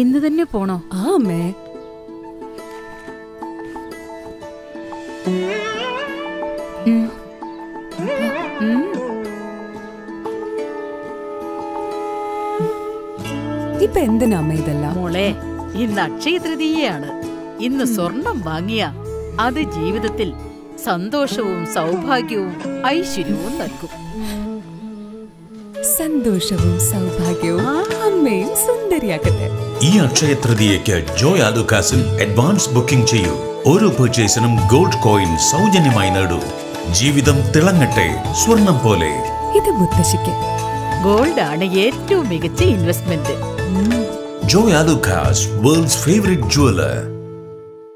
ഇന്ന് തന്നെ പോണോ? ആ അമ്മേ, ഇപ്പൊ എന്തിനാ അമ്മ ഇതെല്ലാം? മോളെ, ഇന്ന് അക്ഷയ തൃതീയയാണ്. ഇന്ന് സ്വർണം വാങ്ങിയ അത് ജീവിതത്തിൽ സന്തോഷവും സൗഭാഗ്യവും ഐശ്വര്യവും നൽകും. സന്തോഷവും സൗഭാഗ്യവും അമ്മയും സുന്ദരിയാക്കട്ടെ. ഈ അക്ഷയ തൃതീയയ്ക്ക് ജോയാലുക്കാസിൽ അഡ്വാൻസ് ബുക്കിംഗ് ചെയ്യൂ. ഓരോ പർച്ചേസിനും ഗോൾഡ് കോയിൻ സൗജന്യമായി നേടൂ. ജീവിതം തിളങ്ങട്ടെ സ്വർണം പോലെ. ഇത് മുത്തശ്ശിക്ക്. ഗോൾഡ് ആണ് ഏറ്റവും മികച്ച investment. Joyalukkas, world's favourite jeweller.